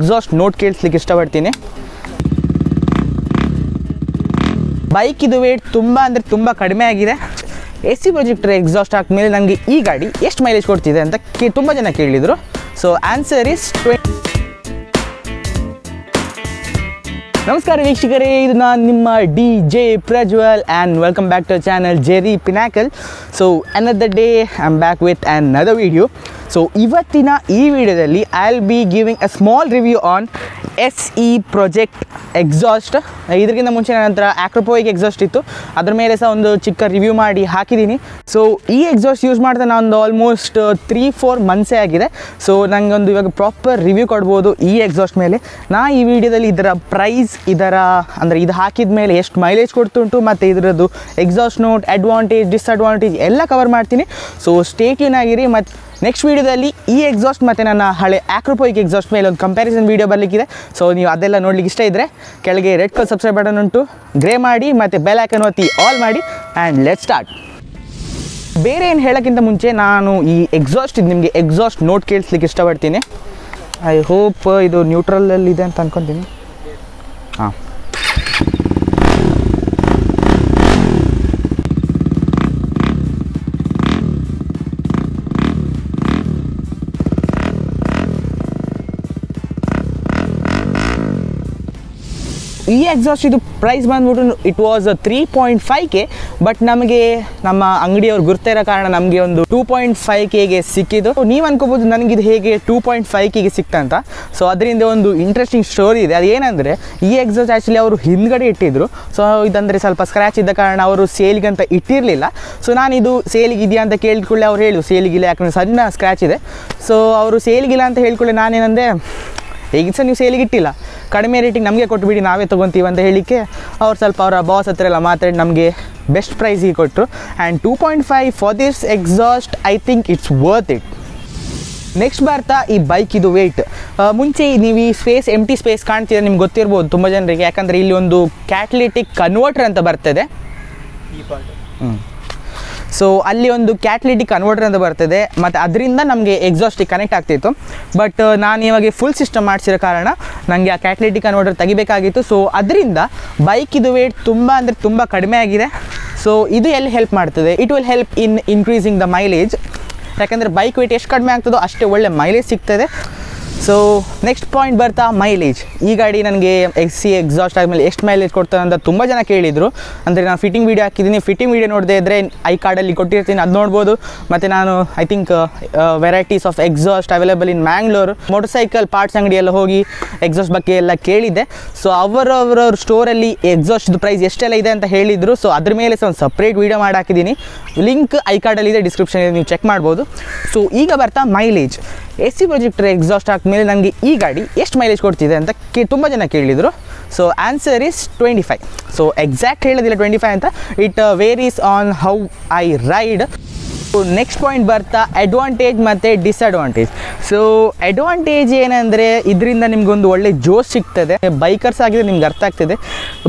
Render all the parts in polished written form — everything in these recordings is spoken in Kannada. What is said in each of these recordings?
ಎಕ್ಸಾಸ್ಟ್ ನೋಟ್ ಕೇಳಿಸ್ಲಿಕ್ಕೆ ಇಷ್ಟಪಡ್ತೀನಿ. ಬೈಕ್ ಇದು ವೇಟ್ ತುಂಬ ಅಂದರೆ ತುಂಬ ಕಡಿಮೆ ಆಗಿದೆ. ಎಸ್ ಸಿ ಪ್ರಾಜೆಕ್ಟ್ ಎಕ್ಸಾಸ್ಟ್ ಹಾಕಿದ್ಮೇಲೆ ನನಗೆ ಈ ಗಾಡಿ ಎಷ್ಟು ಮೈಲೇಜ್ ಕೊಡ್ತಿದೆ ಅಂತ ತುಂಬ ಜನ ಕೇಳಿದರು. So answer is 20. ನಮಸ್ಕಾರ ವೀಕ್ಷಕರೇ, ಇದು ನಾನು ನಿಮ್ಮ D J Prajwal and welcome back to channel Jerry Pinnacle. So another day I am back with and another video. So ಇವತ್ತಿನ ಈ ವಿಡಿಯೋದಲ್ಲಿ I will be giving a small review on S E project exhaust. ಇದಕ್ಕಿಂತ ಮುಂಚೆ ನನ್ನ ಹತ್ರ ಆಕ್ರೊಪೋವಿಕ್ ಎಕ್ಸಾಸ್ಟ್ ಇತ್ತು, ಅದ್ರ ಮೇಲೆ ಸಹ ಒಂದು ಚಿಕ್ಕ ರಿವ್ಯೂ ಮಾಡಿ ಹಾಕಿದ್ದೀನಿ. ಸೊ ಈ ಎಕ್ಸಾಸ್ಟ್ ಯೂಸ್ ಮಾಡ್ತಾ ನಾನೊಂದು ಆಲ್ಮೋಸ್ಟ್ 3-4 ಮಂತ್ಸೇ ಆಗಿದೆ. ಸೊ ನನಗೊಂದು ಇವಾಗ ಪ್ರಾಪರ್ ರಿವ್ಯೂ ಕೊಡ್ಬೋದು ಈ ಎಕ್ಸಾಸ್ಟ್ ಮೇಲೆ. ನಾನು ಈ ವಿಡಿಯೋದಲ್ಲಿ ಇದರ ಪ್ರೈಸ್, ಇದು ಹಾಕಿದ ಮೇಲೆ ಎಷ್ಟು ಮೈಲೇಜ್ ಕೊಡ್ತುಂಟು ಮತ್ತು ಇದರದ್ದು ಎಕ್ಸಾಸ್ಟ್ ನೋಟ್, ಅಡ್ವಾಂಟೇಜ್, ಡಿಸ್ಅಡ್ವಾಂಟೇಜ್ ಎಲ್ಲ ಕವರ್ ಮಾಡ್ತೀನಿ. ಸೊ ಸ್ಟೇ ಟ್ಯೂನ್ ಆಗಿರಿ. ಮತ್ತು ನೆಕ್ಸ್ಟ್ ವೀಡಿಯೋದಲ್ಲಿ ಈ ಎಕ್ಸಾಸ್ಟ್ ಮತ್ತು ನನ್ನ ಹಳೆ ಆಕ್ರೊಪೋವಿಕ್ ಎಕ್ಸಾಸ್ಟ್ ಮೇಲೆ ಒಂದು ಕಂಪ್ಯಾರಿಸನ್ ವೀಡಿಯೋ ಬರಲಿಕ್ಕಿದೆ. ಸೊ ನೀವು ಅದೆಲ್ಲ ನೋಡ್ಲಿಕ್ಕೆ ಇಷ್ಟ ಇದ್ದರೆ ಕೆಳಗೆ ರೆಡ್ ಕಲರ್ ಸಬ್ಸ್ಕ್ರೈಬ್ ಬಟನ್ ಉಂಟು, ಗ್ರೇ ಮಾಡಿ ಮತ್ತು ಬೆಲ್ ಐಕನ್ ಒತ್ತಿ ಆಲ್ ಮಾಡಿ ಆ್ಯಂಡ್ ಲೆಟ್ ಸ್ಟಾರ್ಟ್. ಬೇರೆ ಏನು ಹೇಳೋಕ್ಕಿಂತ ಮುಂಚೆ ನಾನು ಈ ಎಕ್ಸಾಸ್ಟ್, ಇದು ನಿಮಗೆ ಎಕ್ಸಾಸ್ಟ್ ನೋಟ್ ಕೇಳಿಸ್ಲಿಕ್ಕೆ ಇಷ್ಟಪಡ್ತೀನಿ. ಐ ಹೋಪ್ ಇದು ನ್ಯೂಟ್ರಲಲ್ಲಿದೆ ಅಂತ ಅಂದ್ಕೊತೀನಿ. ಹಾಂ, ಈ ಎಕ್ಸಾಸ್ಟ್ ಇದು ಪ್ರೈಸ್ ಬಂದ್ಬಿಟ್ಟು ಇಟ್ ವಾಸ್ 3.5K. ಬಟ್ ನಮಗೆ ನಮ್ಮ ಅಂಗಡಿಯವ್ರು ಗುರ್ತಿರೋ ಕಾರಣ ನಮಗೆ ಒಂದು 2.5Kಗೆ ಸಿಕ್ಕಿದ್ದು. ನೀವು ಅನ್ಕೋಬೋದು ನನಗಿದು ಹೇಗೆ 2.5Kಗೆ ಸಿಕ್ತಂತ. ಸೊ ಅದರಿಂದ ಒಂದು ಇಂಟ್ರೆಸ್ಟಿಂಗ್ ಸ್ಟೋರಿ ಇದೆ. ಅದೇನೆಂದರೆ ಈ ಎಕ್ಸಾಸ್ಟ್ ಆ್ಯಕ್ಚುಲಿ ಅವರು ಹಿಂದ್ಗಡೆ ಇಟ್ಟಿದ್ದರು. ಸೊ ಇದಂದರೆ ಸ್ವಲ್ಪ ಸ್ಕ್ರ್ಯಾಚ್ ಇದ್ದ ಕಾರಣ ಅವರು ಸೇಲ್ಗಂತ ಇಟ್ಟಿರಲಿಲ್ಲ. ಸೊ ನಾನಿದು ಸೇಲಿಗಿದೆಯಾ ಅಂತ ಕೇಳಿಕೊಳ್ಳೆ ಅವ್ರು ಹೇಳಿದ್ರು ಸೇಲಿಗಿಲ್ಲ, ಯಾಕಂದರೆ ಸಣ್ಣ ಸ್ಕ್ರ್ಯಾಚ್ ಇದೆ. ಸೊ ಅವರು ಸೇಲಿಗಿಲ್ಲ ಅಂತ ಹೇಳ್ಕೊಳ್ಳೆ ನಾನೇನಂದೆ, ಈಗ ಸಹ ನೀವು ಸೇಲಿಗಿಟ್ಟಿಲ್ಲ, ಕಡಿಮೆ ರೇಟಿಗೆ ನಮಗೆ ಕೊಟ್ಟುಬಿಡಿ, ನಾವೇ ತೊಗೊತೀವಿ ಅಂತ ಹೇಳಿಕೆ ಅವ್ರು ಸ್ವಲ್ಪ ಅವರ ಬಾಸ್ ಹತ್ರ ಎಲ್ಲ ಮಾತಾಡಿ ನಮಗೆ ಬೆಸ್ಟ್ ಪ್ರೈಸಿಗೆ ಕೊಟ್ಟರು. And 2.5 for this exhaust I think it's worth it. Next ಬರ್ತಾ ಈ ಬೈಕ್ ಇದು ವೆಯ್ಟ್. ಮುಂಚೆ ನೀವು ಈ ಸ್ಪೇಸ್, ಎಂಟಿ ಸ್ಪೇಸ್ ಕಾಣ್ತಿದ್ರೆ ನಿಮ್ಗೆ ಗೊತ್ತಿರ್ಬೋದು ತುಂಬ ಜನರಿಗೆ, ಯಾಕಂದರೆ ಇಲ್ಲಿ ಒಂದು ಕ್ಯಾಟ್ಲಿಟಿಕ್ ಕನ್ವರ್ಟರ್ ಅಂತ ಬರ್ತದೆ. ಸೊ ಅಲ್ಲಿ ಒಂದು ಕ್ಯಾಟ್ಲಿಟಿಕ್ ಕನ್ವರ್ಟರ್ ಅಂತ ಬರ್ತದೆ ಮತ್ತು ಅದರಿಂದ ನಮಗೆ ಎಕ್ಸಾಸ್ಟಿಗೆ ಕನೆಕ್ಟ್ ಆಗ್ತಿತ್ತು. ಬಟ್ ನಾನು ಇವಾಗ ಫುಲ್ ಸಿಸ್ಟಮ್ ಮಾಡಿಸಿರೋ ಕಾರಣ ನನಗೆ ಆ ಕ್ಯಾಟ್ಲಿಟಿಕ್ ಕನ್ವರ್ಟರ್ ತೆಗಿಬೇಕಾಗಿತ್ತು. ಸೊ ಅದರಿಂದ ಬೈಕ್ ಇದು ವೇಟ್ ತುಂಬ ಅಂದರೆ ತುಂಬ ಕಡಿಮೆ ಆಗಿದೆ. ಸೊ ಇದು ಎಲ್ಲಿ ಹೆಲ್ಪ್ ಮಾಡ್ತದೆ, it will help in increasing the mileage. ಯಾಕೆಂದರೆ ಬೈಕ್ ವೇಟ್ ಎಷ್ಟು ಕಡಿಮೆ ಆಗ್ತದೋ ಅಷ್ಟೇ ಒಳ್ಳೆ ಮೈಲೇಜ್ ಸಿಗ್ತದೆ. ಸೊ ನೆಕ್ಸ್ಟ್ ಪಾಯಿಂಟ್ ಬರ್ತಾ ಮೈಲೇಜ್. ಈ ಗಾಡಿ ನನಗೆ ಎಸ್ ಸಿ ಎಕ್ಸಾಸ್ಟ್ ಆದಮೇಲೆ ಎಷ್ಟು ಮೈಲೇಜ್ ಕೊಡ್ತಾರೆ ಅಂತ ತುಂಬ ಜನ ಕೇಳಿದರು. ಅಂದರೆ ನಾನು ಫಿಟ್ಟಿಂಗ್ ವೀಡಿಯೋ ಹಾಕಿದ್ದೀನಿ, ಫಿಟ್ಟಿಂಗ್ ವೀಡಿಯೋ ನೋಡದೇ ಇದ್ದರೆ ಐ ಕಾರ್ಡಲ್ಲಿ ಕೊಟ್ಟಿರ್ತೀನಿ, ಅದು ನೋಡ್ಬೋದು. ಮತ್ತು ನಾನು I think varieties of exhaust available in Mangalore, motorcycle parts ಅಂಗಡಿಯೆಲ್ಲ ಹೋಗಿ ಎಕ್ಸಾಸ್ಟ್ ಬಗ್ಗೆ ಎಲ್ಲ ಕೇಳಿದ್ದೆ. ಸೊ ಅವರವರ ಸ್ಟೋರಲ್ಲಿ ಎಕ್ಸಾಸ್ಟ್ದು ಪ್ರೈಸ್ ಎಷ್ಟೆಲ್ಲ ಇದೆ ಅಂತ ಹೇಳಿದರು. ಸೊ ಅದ್ರ ಮೇಲೆ ಸಹ ಒಂದು ಸಪ್ರೇಟ್ ವೀಡಿಯೋ ಮಾಡಿ ಹಾಕಿದ್ದೀನಿ, ಲಿಂಕ್ ಐ ಕಾರ್ಡಲ್ಲಿದೆ, ಡಿಸ್ಕ್ರಿಪ್ಷನಲ್ಲಿ ನೀವು ಚೆಕ್ ಮಾಡ್ಬೋದು. ಸೊ ಈಗ ಬರ್ತಾ mileage. S C project exhaust ಹಾಕಿದ್ಮೇಲೆ ನನಗೆ ಈ ಗಾಡಿ ಎಷ್ಟು ಮೈಲೇಜ್ ಕೊಡ್ತಿದೆ ಅಂತ ತುಂಬ ಜನ ಕೇಳಿದರು. So answer is 25. So exact ಹೇಳೋದಿಲ್ಲ 25 ಅಂತ, it varies on how I ride. So next point ಬರ್ತಾ ಅಡ್ವಾಂಟೇಜ್ ಮತ್ತು ಡಿಸ್ಅಡ್ವಾಂಟೇಜ್. ಸೊ ಅಡ್ವಾಂಟೇಜ್ ಏನಂದರೆ ಇದರಿಂದ ನಿಮಗೊಂದು ಒಳ್ಳೆ ಜೋಶ್ ಸಿಗ್ತದೆ, ಬೈಕರ್ಸ್ ಆಗಿದ್ರೆ ನಿಮ್ಗೆ ಅರ್ಥ ಆಗ್ತದೆ.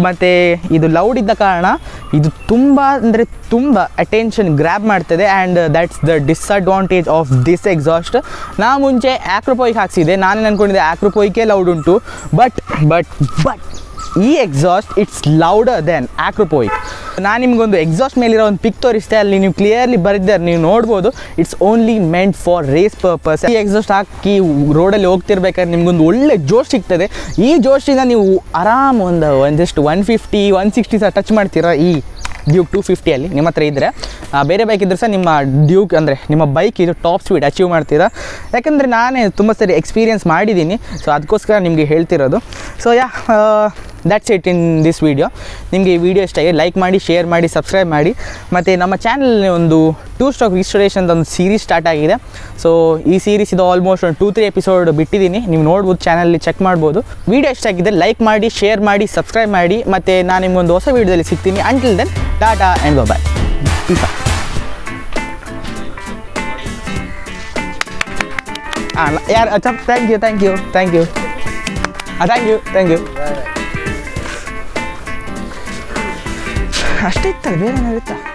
ಮತ್ತು ಇದು ಲೌಡ್ ಇದ್ದ ಕಾರಣ ಇದು ತುಂಬ ಅಂದರೆ ತುಂಬ ಅಟೆನ್ಷನ್ ಗ್ರ್ಯಾಬ್ ಮಾಡ್ತದೆ. And that's the disadvantage of this exhaust. ನಾನು ಮುಂಚೆ ಆಕ್ರೊಪೋವಿಕ್ ಹಾಕ್ಸಿದೆ, ನಾನೇನು ಅಂದ್ಕೊಂಡಿದ್ದೆ ಆಕ್ರೊಪೋವಿಕೇ ಲೌಡ್ ಉಂಟು. ಬಟ್ ಬಟ್ ಬಟ್ ಈ exhaust it's louder than Akrapovic. ನಾನು ನಿಮಗೊಂದು ಎಕ್ಸಾಸ್ಟ್ ಮೇಲಿರೋ ಒಂದು ಪಿಕ್ ತೋರಿಸ್ತೆ, ಅಲ್ಲಿ ನೀವು ಕ್ಲಿಯರ್ಲಿ ಬರೆದಿದ್ದಾರೆ, ನೀವು ನೋಡ್ಬೋದು. It's only meant for race purpose. ಈ ಎಕ್ಸಾಸ್ಟ್ ಹಾಕಿ ರೋಡಲ್ಲಿ ಹೋಗ್ತಿರ್ಬೇಕಾದ್ರೆ ನಿಮ್ಗೊಂದು ಒಳ್ಳೆ ಜೋಶ್ ಸಿಗ್ತದೆ. ಈ ಜೋಶಿಂದ ನೀವು ಆರಾಮ್ ಒಂದಿಷ್ಟು 150-160 ಸಹ ಟಚ್ ಮಾಡ್ತೀರಾ ಈ ಡ್ಯೂಕ್ 250ಅಲ್ಲಿ ನಿಮ್ಮ ಹತ್ರ ಇದ್ದರೆ. ಬೇರೆ ಬೈಕ್ ಇದ್ದರೆ ಸಹ ನಿಮ್ಮ ಡ್ಯೂಕ್ ಅಂದರೆ ನಿಮ್ಮ ಬೈಕ್ ಇದು ಟಾಪ್ ಸ್ಪೀಡ್ ಅಚೀವ್ ಮಾಡ್ತೀರಾ. ಯಾಕಂದರೆ ನಾನೇ ತುಂಬ ಸರಿ ಎಕ್ಸ್ಪೀರಿಯೆನ್ಸ್ ಮಾಡಿದ್ದೀನಿ. ಸೊ ಅದಕ್ಕೋಸ್ಕರ ನಿಮಗೆ ಹೇಳ್ತಿರೋದು. So yeah, that's it in this video. ನಿಮಗೆ ಈ ವಿಡಿಯೋ ಇಷ್ಟ ಆಗಿದೆ ಲೈಕ್ ಮಾಡಿ, ಶೇರ್ ಮಾಡಿ, ಸಬ್ಸ್ಕ್ರೈಬ್ ಮಾಡಿ. ಮತ್ತು ನಮ್ಮ ಚಾನಲ್ನಲ್ಲಿ ಒಂದು ಟೂ ಸ್ಟಾಕ್ ರಿಜಿಸ್ಟ್ರೇಷನ್ ಒಂದು ಸೀರೀಸ್ ಸ್ಟಾರ್ಟ್ ಆಗಿದೆ. ಸೊ ಈ ಸೀರೀಸ್ ಇದು ಆಲ್ಮೋಸ್ಟ್ ಒಂದು 2-3 ಎಪಿಸೋಡ್ ಬಿಟ್ಟಿದ್ದೀನಿ, ನೀವು ನೋಡ್ಬೋದು, ಚಾನಲಲ್ಲಿ ಚೆಕ್ ಮಾಡ್ಬೋದು. ವೀಡಿಯೋ ಇಷ್ಟ ಆಗಿದೆ ಲೈಕ್ ಮಾಡಿ, ಶೇರ್ ಮಾಡಿ, ಸಬ್ಸ್ಕ್ರೈಬ್ ಮಾಡಿ. ಮತ್ತು ನಾನು ನಿಮಗೊಂದು ಹೊಸ ವೀಡಿಯೋದಲ್ಲಿ ಸಿಗ್ತೀನಿ. Until then tata and bye peace. ಹಾಂ ಯಾರು, thank you thank you thank you thank you thank you. ಅಷ್ಟೇ ಇತ್ತಲ್ಲ, ಬೇರೆ ಏನಾಗಿತ್ತಾ?